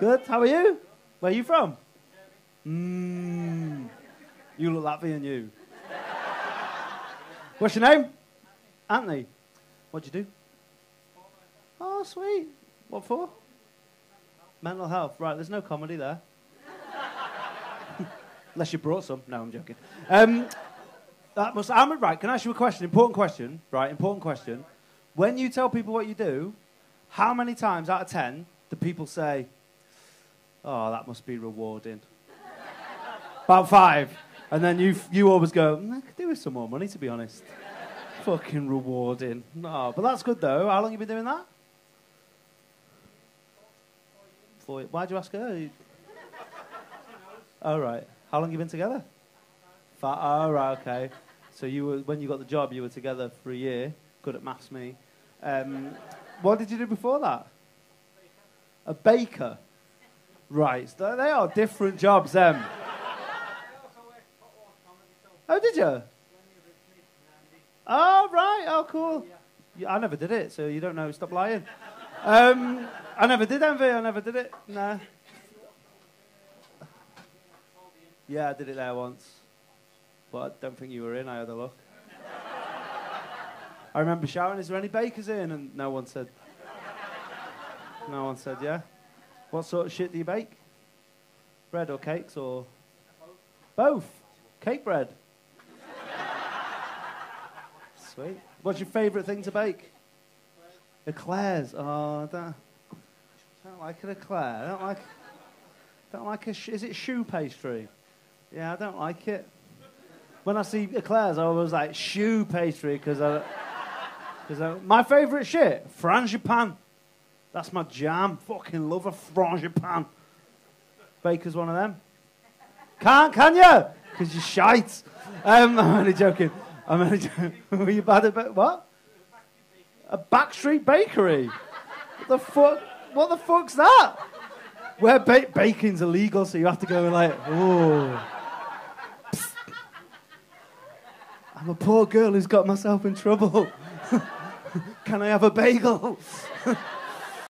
Good. How are you? Where are you from? You look Latvian, you. What's your name? Anthony. What'd you do? Oh, sweet. What for? Mental health. Right, there's no comedy there. Unless you brought some. No, I'm joking. Right, can I ask you a question? Important question. Right, important question. When you tell people what you do, how many times out of 10 do people say, oh, that must be rewarding? About 5. And then you always go, I could do with some more money, to be honest. Fucking rewarding. No, but that's good, though. How long have you been doing that? Why'd you ask her? All right. How long have you been together? 5. All right, okay. So you were, when you got the job, you were together for a year. Good at maths, me. What did you do before that? A baker. Right. So they are different jobs, them. Oh, did you? Oh, right. Oh, cool. Yeah, I never did it, so you don't know. Stop lying. I never did envy. I never did it. Nah. Yeah, I did it there once. But I don't think you were in. I had a look. I remember shouting, is there any bakers in? And no one said. No one said, yeah. What sort of shit do you bake? Bread or cakes or? Both. Cake bread. Sweet. What's your favourite thing to bake? Eclairs. Oh, I don't like an eclair. Is it shoe pastry? Yeah, I don't like it. When I see eclairs, I always like shoe pastry because my favourite shit, frangipane. That's my jam. Fucking love a frangipane. Baker's one of them. Can you? Because you're shite. I'm only joking. I'm only joking. Were you bad at what? A backstreet bakery. What the fuck? What the fuck's that? Where baking's illegal, so you have to go like, oh. Psst. I'm a poor girl who's got myself in trouble. Can I have a bagel?